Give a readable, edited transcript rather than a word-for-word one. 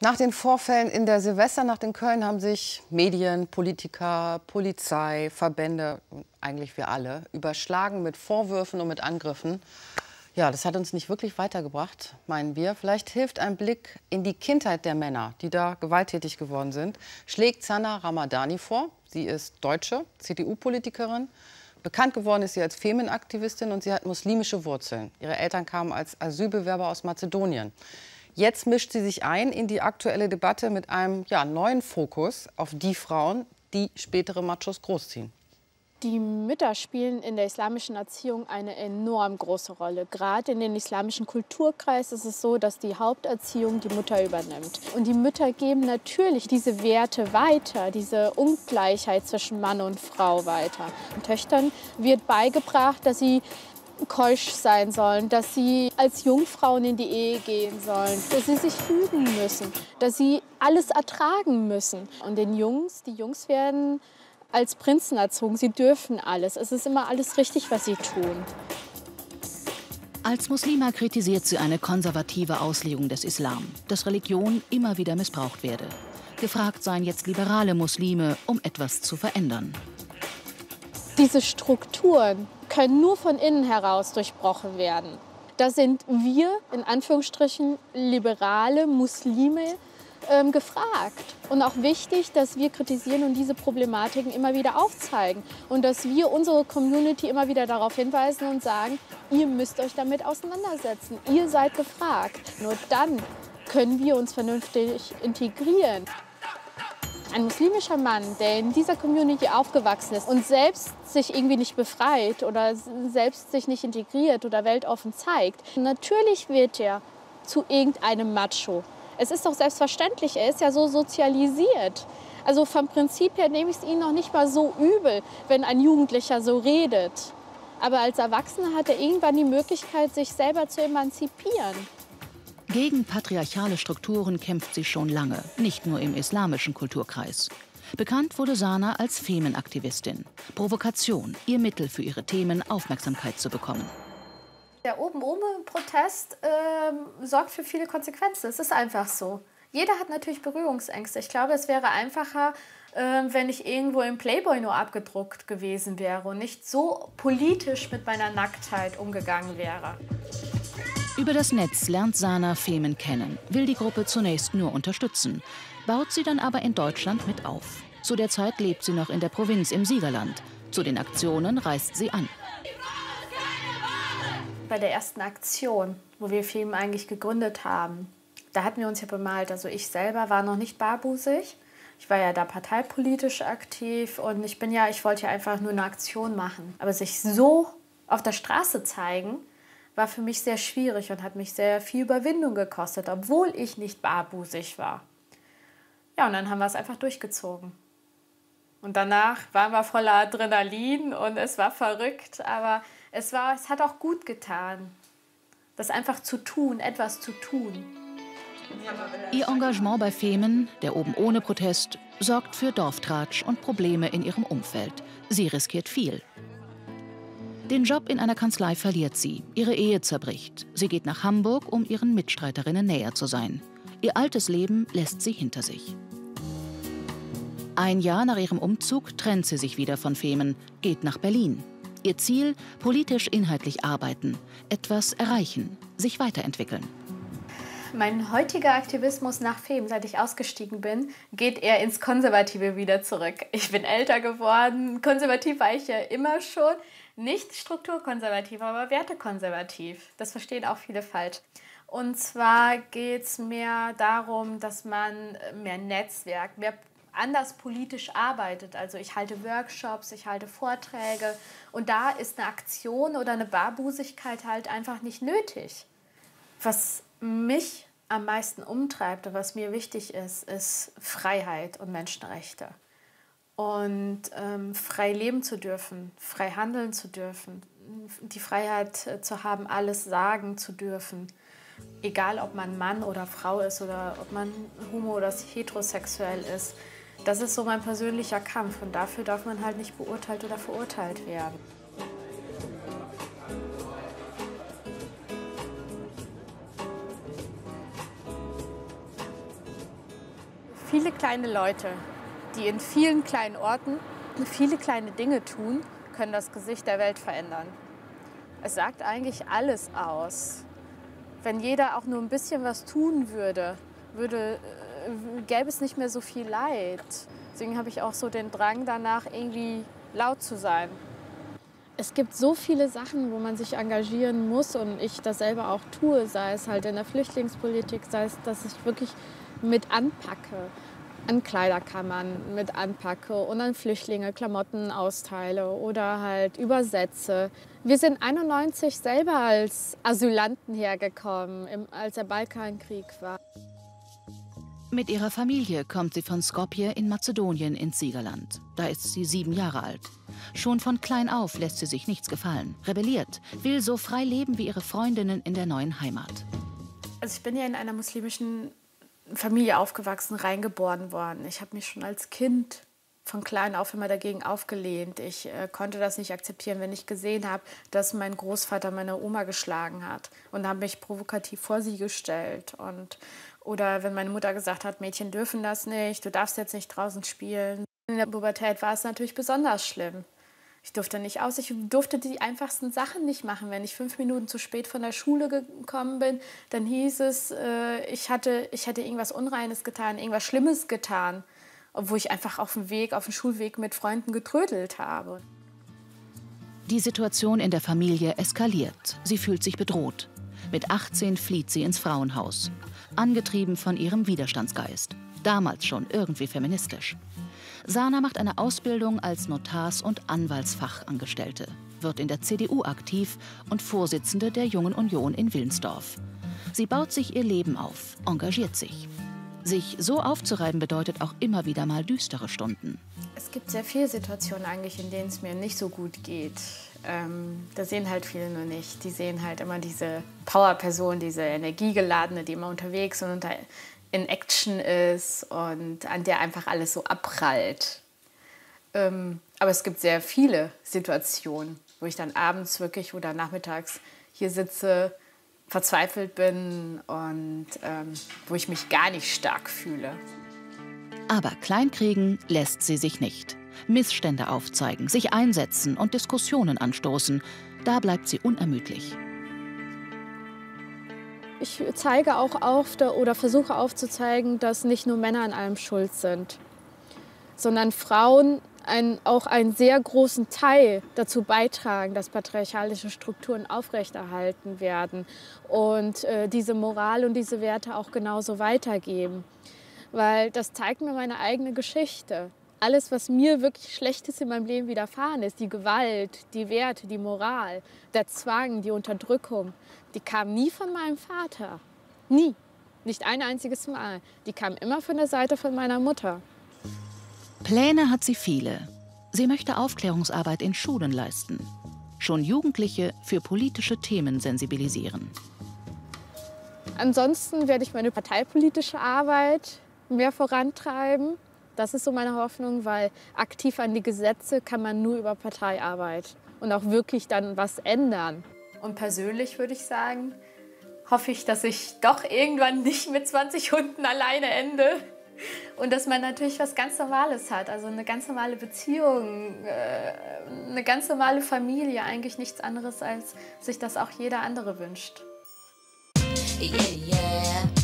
Nach den Vorfällen in der Silvesternacht in Köln haben sich Medien, Politiker, Polizei, Verbände, eigentlich wir alle, überschlagen mit Vorwürfen und mit Angriffen. Ja, das hat uns nicht wirklich weitergebracht, meinen wir. Vielleicht hilft ein Blick in die Kindheit der Männer, die da gewalttätig geworden sind, schlägt Zana Ramadani vor. Sie ist Deutsche, CDU-Politikerin. Bekannt geworden ist sie als Femen-Aktivistin und sie hat muslimische Wurzeln. Ihre Eltern kamen als Asylbewerber aus Mazedonien. Jetzt mischt sie sich ein in die aktuelle Debatte mit einem neuen Fokus auf die Frauen, die spätere Machos großziehen. Die Mütter spielen in der islamischen Erziehung eine enorm große Rolle. Gerade in den islamischen Kulturkreisen ist es so, dass die Haupterziehung die Mutter übernimmt. Und die Mütter geben natürlich diese Werte weiter, diese Ungleichheit zwischen Mann und Frau weiter. Den Töchtern wird beigebracht, dass sie keusch sein sollen, dass sie als Jungfrauen in die Ehe gehen sollen, dass sie sich fügen müssen, dass sie alles ertragen müssen. Und den Jungs, die Jungs werden als Prinzen erzogen, sie dürfen alles. Es ist immer alles richtig, was sie tun. Als Muslima kritisiert sie eine konservative Auslegung des Islam, dass Religion immer wieder missbraucht werde. Gefragt seien jetzt liberale Muslime, um etwas zu verändern. Diese Strukturen können nur von innen heraus durchbrochen werden. Da sind wir, in Anführungsstrichen, liberale Muslime, gefragt. Und auch wichtig, dass wir kritisieren und diese Problematiken immer wieder aufzeigen. Und dass wir unsere Community immer wieder darauf hinweisen und sagen, ihr müsst euch damit auseinandersetzen, ihr seid gefragt. Nur dann können wir uns vernünftig integrieren. Ein muslimischer Mann, der in dieser Community aufgewachsen ist und selbst sich irgendwie nicht befreit oder selbst sich nicht integriert oder weltoffen zeigt, natürlich wird er zu irgendeinem Macho. Es ist doch selbstverständlich, er ist ja so sozialisiert. Also vom Prinzip her nehme ich es ihnen noch nicht mal so übel, wenn ein Jugendlicher so redet. Aber als Erwachsener hat er irgendwann die Möglichkeit, sich selber zu emanzipieren. Gegen patriarchale Strukturen kämpft sie schon lange, nicht nur im islamischen Kulturkreis. Bekannt wurde Zana als Femenaktivistin. Provokation, ihr Mittel für ihre Themen, Aufmerksamkeit zu bekommen. Der Oben-Protest sorgt für viele Konsequenzen, es ist einfach so. Jeder hat natürlich Berührungsängste. Ich glaube, es wäre einfacher, wenn ich irgendwo im Playboy nur abgedruckt gewesen wäre und nicht so politisch mit meiner Nacktheit umgegangen wäre. Über das Netz lernt Zana Femen kennen, will die Gruppe zunächst nur unterstützen, baut sie dann aber in Deutschland mit auf. Zu der Zeit lebt sie noch in der Provinz im Siegerland. Zu den Aktionen reist sie an. Bei der ersten Aktion, wo wir Femen eigentlich gegründet haben, da hatten wir uns ja bemalt. Also ich selber war noch nicht barbusig. Ich war ja da parteipolitisch aktiv und ich wollte ja einfach nur eine Aktion machen. Aber sich so auf der Straße zeigen, war für mich sehr schwierig und hat mich sehr viel Überwindung gekostet, obwohl ich nicht barbusig war. Ja, und dann haben wir es einfach durchgezogen. Und danach waren wir voller Adrenalin und es war verrückt, aber es hat auch gut getan, das einfach zu tun, etwas zu tun. Ihr Engagement bei Femen, der Oben ohne Protest, sorgt für Dorftratsch und Probleme in ihrem Umfeld. Sie riskiert viel. Den Job in einer Kanzlei verliert sie, ihre Ehe zerbricht. Sie geht nach Hamburg, um ihren Mitstreiterinnen näher zu sein. Ihr altes Leben lässt sie hinter sich. Ein Jahr nach ihrem Umzug trennt sie sich wieder von Femen, geht nach Berlin. Ihr Ziel, politisch-inhaltlich arbeiten, etwas erreichen, sich weiterentwickeln. Mein heutiger Aktivismus nach Femen, seit ich ausgestiegen bin, geht eher ins Konservative wieder zurück. Ich bin älter geworden, konservativ war ich ja immer schon. Nicht strukturkonservativ, aber wertekonservativ. Das verstehen auch viele falsch. Und zwar geht es mehr darum, dass man mehr Netzwerk, mehr anders politisch arbeitet. Also ich halte Workshops, ich halte Vorträge. Und da ist eine Aktion oder eine Barbusigkeit halt einfach nicht nötig. Was mich am meisten umtreibt und was mir wichtig ist, ist Freiheit und Menschenrechte. Und frei leben zu dürfen, frei handeln zu dürfen, die Freiheit zu haben, alles sagen zu dürfen. Egal, ob man Mann oder Frau ist oder ob man homo- oder heterosexuell ist. Das ist so mein persönlicher Kampf und dafür darf man halt nicht beurteilt oder verurteilt werden. viele kleine Leute, die in vielen kleinen Orten viele kleine Dinge tun, können das Gesicht der Welt verändern. Es sagt eigentlich alles aus. Wenn jeder auch nur ein bisschen was tun würde, gäbe es nicht mehr so viel Leid. Deswegen habe ich auch so den Drang danach, irgendwie laut zu sein. Es gibt so viele Sachen, wo man sich engagieren muss und ich das selber auch tue, sei es halt in der Flüchtlingspolitik, sei es, dass ich wirklich mit anpacke, an Kleiderkammern mit anpacke und an Flüchtlinge Klamotten austeile oder halt übersetze. Wir sind 1991 selber als Asylanten hergekommen, als der Balkankrieg war. Mit ihrer Familie kommt sie von Skopje in Mazedonien ins Siegerland. Da ist sie 7 Jahre alt. Schon von klein auf lässt sie sich nichts gefallen, rebelliert, will so frei leben wie ihre Freundinnen in der neuen Heimat. Also ich bin ja in einer muslimischen Familie aufgewachsen, reingeboren worden. Ich habe mich schon als Kind von klein auf immer dagegen aufgelehnt. Ich konnte das nicht akzeptieren, wenn ich gesehen habe, dass mein Großvater meine Oma geschlagen hat und habe mich provokativ vor sie gestellt. Oder wenn meine Mutter gesagt hat, Mädchen dürfen das nicht, du darfst jetzt nicht draußen spielen. In der Pubertät war es natürlich besonders schlimm. Ich durfte nicht aus, ich durfte die einfachsten Sachen nicht machen. Wenn ich 5 Minuten zu spät von der Schule gekommen bin, dann hieß es, ich hätte irgendwas Unreines getan, irgendwas Schlimmes getan. Obwohl ich einfach auf dem Schulweg mit Freunden getrödelt habe. Die Situation in der Familie eskaliert. Sie fühlt sich bedroht. Mit 18 flieht sie ins Frauenhaus. Angetrieben von ihrem Widerstandsgeist. Damals schon irgendwie feministisch. Zana macht eine Ausbildung als Notars- und Anwaltsfachangestellte, wird in der CDU aktiv und Vorsitzende der Jungen Union in Wilnsdorf. Sie baut sich ihr Leben auf, engagiert sich. Sich so aufzureiben bedeutet auch immer wieder mal düstere Stunden. Es gibt sehr viele Situationen eigentlich, in denen es mir nicht so gut geht. Das sehen halt viele nur nicht. Die sehen halt immer diese Power-Person, diese energiegeladene, die immer unterwegs und in Action ist und an der einfach alles so abprallt. Aber es gibt sehr viele Situationen, wo ich dann abends wirklich oder nachmittags hier sitze, verzweifelt bin und wo ich mich gar nicht stark fühle. Aber kleinkriegen lässt sie sich nicht. Missstände aufzeigen, sich einsetzen und Diskussionen anstoßen. Da bleibt sie unermüdlich. Ich zeige auch auf oder versuche aufzuzeigen, dass nicht nur Männer an allem schuld sind, sondern Frauen auch einen sehr großen Teil dazu beitragen, dass patriarchalische Strukturen aufrechterhalten werden und diese Moral und diese Werte auch genauso weitergeben. Weil das zeigt mir meine eigene Geschichte. Alles, was mir wirklich Schlechtes in meinem Leben widerfahren ist, die Gewalt, die Werte, die Moral, der Zwang, die Unterdrückung, die kam nie von meinem Vater. Nie. Nicht ein einziges Mal. Die kam immer von der Seite von meiner Mutter. Pläne hat sie viele. Sie möchte Aufklärungsarbeit in Schulen leisten. Schon Jugendliche für politische Themen sensibilisieren. Ansonsten werde ich meine parteipolitische Arbeit mehr vorantreiben. Das ist so meine Hoffnung, weil aktiv an die Gesetze kann man nur über Parteiarbeit und auch wirklich dann was ändern. Und persönlich würde ich sagen, hoffe ich, dass ich doch irgendwann nicht mit 20 Hunden alleine ende. Und dass man natürlich was ganz Normales hat, also eine ganz normale Beziehung, eine ganz normale Familie, eigentlich nichts anderes, als sich das auch jeder andere wünscht. Yeah, yeah.